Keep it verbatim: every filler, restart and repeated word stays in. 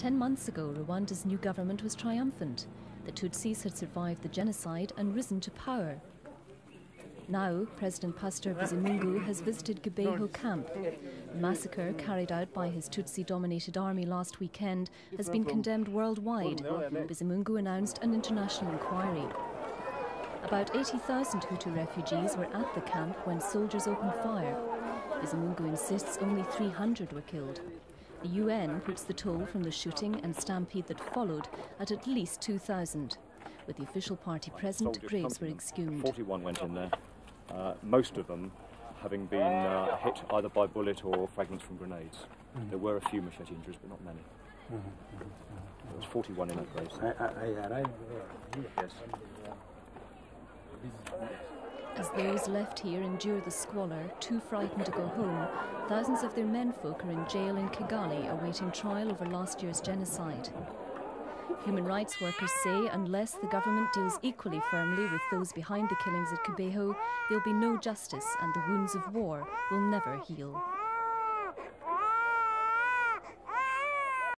Ten months ago, Rwanda's new government was triumphant. The Tutsis had survived the genocide and risen to power. Now, President Pasteur Bizimungu has visited Kibeho camp. The massacre carried out by his Tutsi-dominated army last weekend has been condemned worldwide. Bizimungu announced an international inquiry. About eighty thousand Hutu refugees were at the camp when soldiers opened fire. Bizimungu insists only three hundred were killed. The U N puts the toll from the shooting and stampede that followed at at least two thousand. With the official party present, graves were exhumed. forty-one went in there, uh, most of them having been uh, hit either by bullet or fragments from grenades. Mm-hmm. There were a few machete injuries, but not many. Mm-hmm. Mm-hmm. There was forty-one in that grave. I, I, I arrived there. Yes. As those left here endure the squalor, too frightened to go home, thousands of their menfolk are in jail in Kigali awaiting trial over last year's genocide. Human rights workers say unless the government deals equally firmly with those behind the killings at Kibeho, there'll be no justice and the wounds of war will never heal.